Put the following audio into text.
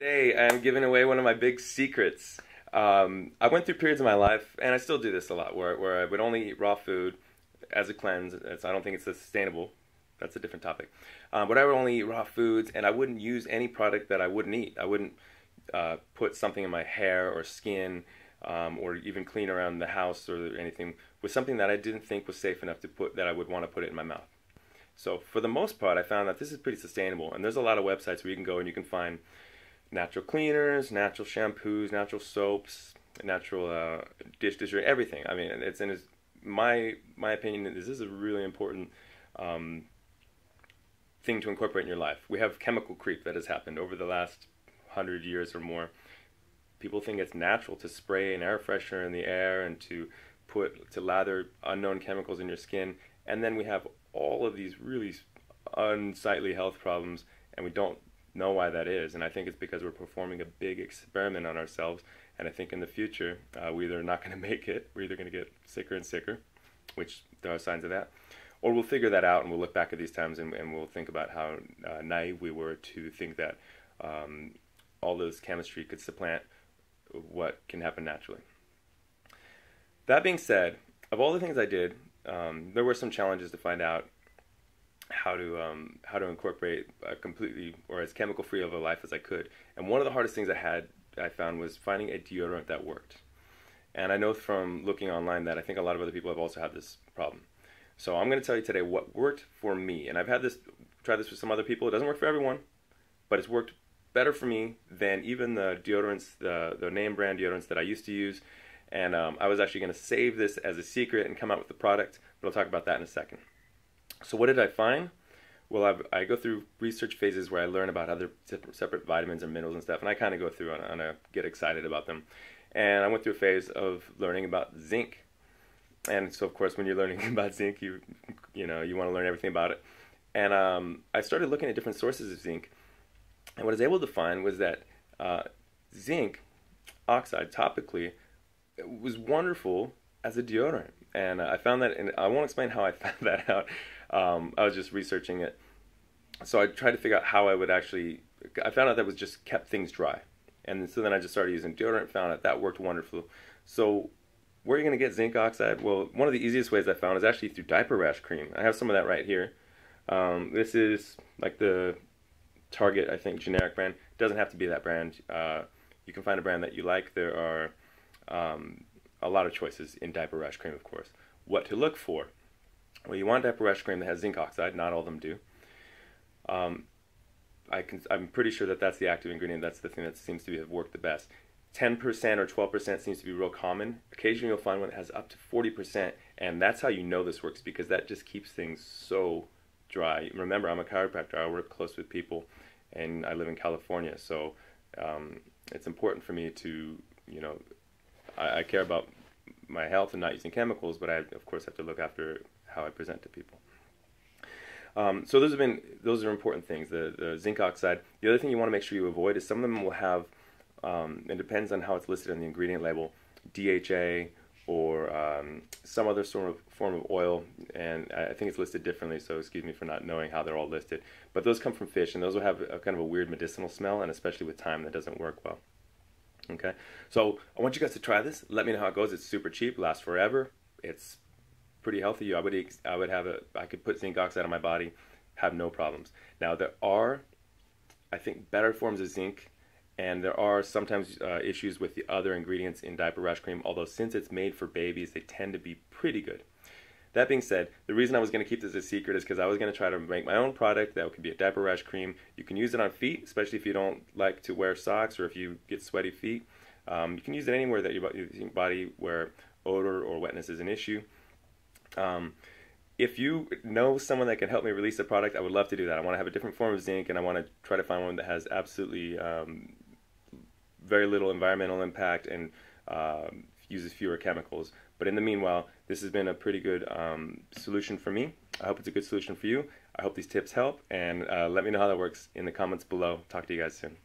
Today I am giving away one of my big secrets. I went through periods in my life, and I still do this a lot, where I would only eat raw food as a cleanse. I don't think it's sustainable. That's a different topic. But I would only eat raw foods, and I wouldn't use any product that I wouldn't eat. I wouldn't put something in my hair or skin or even clean around the house or anything with something that I didn't think was safe enough to put, that I would want to put it in my mouth. So for the most part, I found that this is pretty sustainable, and there's a lot of websites where you can go and you can find natural cleaners, natural shampoos, natural soaps, natural dish detergent, everything. I mean, it's in my opinion, this is a really important thing to incorporate in your life. We have chemical creep that has happened over the last 100 years or more. People think it's natural to spray an air freshener in the air and to lather unknown chemicals in your skin, and then we have all of these really unsightly health problems, and we don't know why that is. And I think it's because we're performing a big experiment on ourselves, and I think in the future we're either not going to make it, we're either going to get sicker and sicker, which there are signs of that, or we'll figure that out and we'll look back at these times and we'll think about how naive we were to think that all those chemistry could supplant what can happen naturally. That being said, of all the things I did, there were some challenges to find out how to incorporate completely or as chemical free of a life as I could. And one of the hardest things I found was finding a deodorant that worked. And I know from looking online that I think a lot of other people have also had this problem. So I'm going to tell you today what worked for me. And I've tried this with some other people. It doesn't work for everyone, but it's worked better for me than even the deodorants, the name brand deodorants that I used to use. And I was actually going to save this as a secret and come out with the product, but I'll talk about that in a second. So what did I find? Well, I go through research phases where I learn about other separate vitamins and minerals and stuff, and I kind of go through and I get excited about them. And I went through a phase of learning about zinc. And so, of course, when you're learning about zinc, you want to learn everything about it. And I started looking at different sources of zinc, and what I was able to find was that zinc oxide, topically, it was wonderful as a deodorant. And I found that, and I won't explain how I found that out. I was just researching it. So I tried to figure out how I would actually, I found out that was just kept things dry. And so then I just started using deodorant, found out that worked wonderful. So where are you going to get zinc oxide? Well, one of the easiest ways I found is actually through diaper rash cream. I have some of that right here. This is like the Target, I think, generic brand. It doesn't have to be that brand. You can find a brand that you like. There are a lot of choices in diaper rash cream, of course. What to look for? Well, you want diaper rash cream that has zinc oxide. Not all of them do. I'm pretty sure that that's the active ingredient. That's the thing that seems to have worked the best. 10% or 12% seems to be real common. Occasionally you'll find one that has up to 40%, and that's how you know this works, because that just keeps things so dry. Remember, I'm a chiropractor. I work close with people, and I live in California, so it's important for me to, you know, I care about my health and not using chemicals, but I, of course, have to look after how I present to people. So those are important things, the zinc oxide. The other thing you want to make sure you avoid is some of them will have, it depends on how it's listed on the ingredient label, DHA or some other form of oil, and I think it's listed differently, so excuse me for not knowing how they're all listed. But those come from fish, and those will have a kind of a weird medicinal smell, and especially with thyme, that doesn't work well. Okay, so I want you guys to try this. Let me know how it goes. It's super cheap, lasts forever. It's pretty healthy. I could put zinc oxide on my body, have no problems. Now there are, I think, better forms of zinc, and there are sometimes issues with the other ingredients in diaper rash cream. Although since it's made for babies, they tend to be pretty good. That being said, the reason I was going to keep this a secret is because I was going to try to make my own product that could be a diaper rash cream. You can use it on feet, especially if you don't like to wear socks or if you get sweaty feet. You can use it anywhere that your body where odor or wetness is an issue. If you know someone that can help me release a product, I would love to do that. I want to have a different form of zinc, and I want to try to find one that has absolutely very little environmental impact and uses fewer chemicals. But in the meanwhile, this has been a pretty good solution for me. I hope it's a good solution for you. I hope these tips help, and let me know how that works in the comments below. Talk to you guys soon.